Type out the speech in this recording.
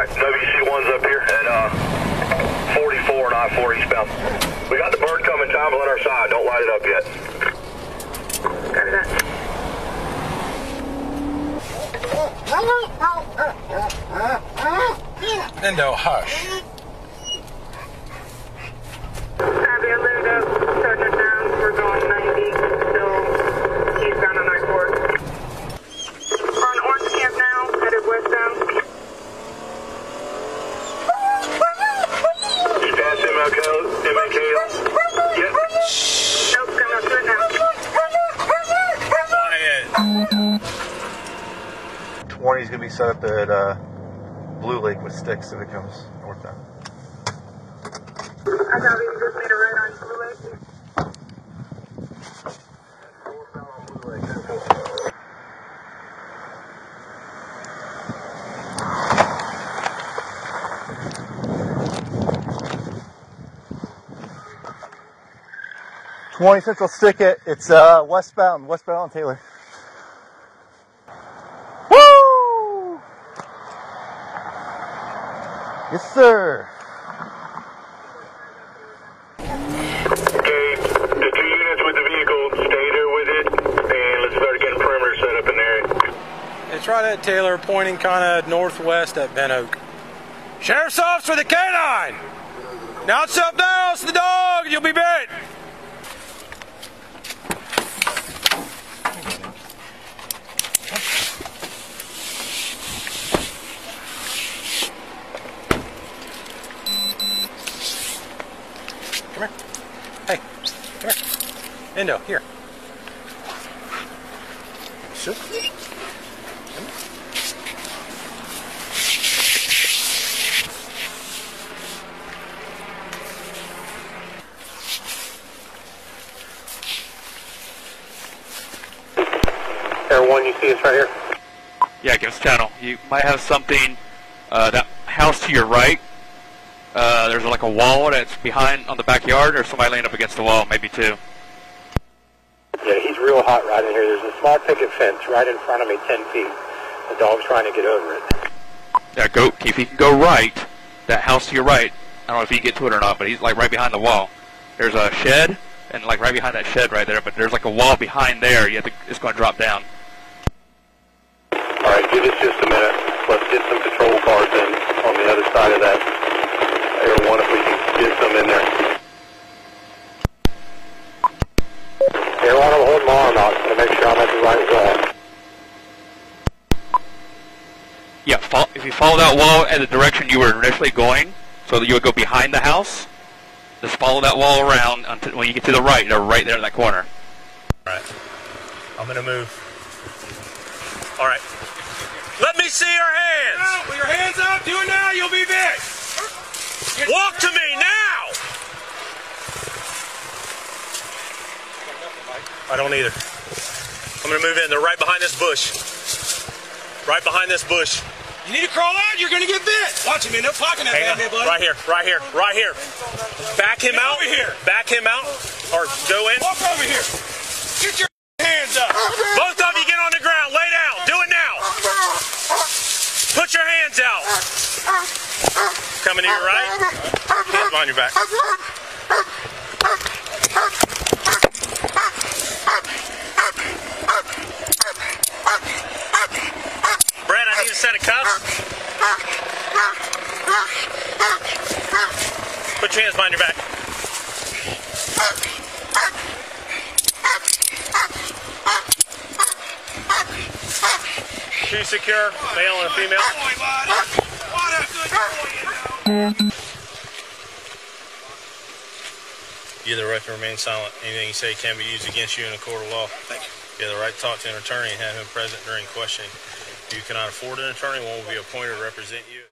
Alright, WC1's up here at 44 and I-4 eastbound. We got the bird coming, time on our side. Don't light it up yet. Copy that. Lindo, hush. Copy, I lit up. Sergeant Downs, we're going 90 until eastbound on I-4. We're on Orange Camp now, headed westbound. Warning's going to be set up at Blue Lake with sticks if it comes northbound. I thought we just made a right on Blue Lake. Blue Lake. 20 Central, stick it. It's westbound on Taylor. Yes, sir. Okay, the two units with the vehicle, stay there with it, and let's start getting perimeter set up in there. It's right at Taylor, pointing kind of northwest at Bent Oak. Sheriff's Officer with the K-9! Now it's up down, it's the dog, you'll be bit! Endo, here. Sure. Air 1, you see us right here? Yeah, give us channel. You might have something, that house to your right. There's like a wall that's behind on the backyard, or somebody laying up against the wall, maybe two. Yeah, he's real hot right in here. There's a small picket fence right in front of me, 10 feet. The dog's trying to get over it. Yeah, go. If he can go right, that house to your right, I don't know if he can get to it or not, but he's like right behind the wall. There's a shed, and like right behind that shed right there, but there's like a wall behind there. You have to, it's going to drop down. All right, give us just a minute. Let's get some patrol cars in on the other side of that. Air 1, if we can get some in there. Yeah, if you follow that wall in the direction you were initially going, so that you would go behind the house, just follow that wall around until when you get to the right, they're right there in that corner. Alright, I'm gonna move. Alright. Let me see your hands! Out, with your hands up, do it now, you'll be big! Walk to me, now! I don't either. I'm gonna move in, they're right behind this bush. Right behind this bush. You need to crawl out, you're gonna get bit! Watch him, man, no pocket that bad man, buddy. Right here. Back him out. Over here. Back him out, or go in. Walk over here. Get your hands up. Both of you get on the ground, lay down, do it now. Put your hands out. Coming to your right, hands behind your back. A set of cuffs. Put your hands behind your back. Shoe secure, male and female. You have the right to remain silent. Anything you say can be used against you in a court of law. Thank you. You have the right to talk to an attorney and have him present during questioning. You cannot afford an attorney, one will be appointed to represent you.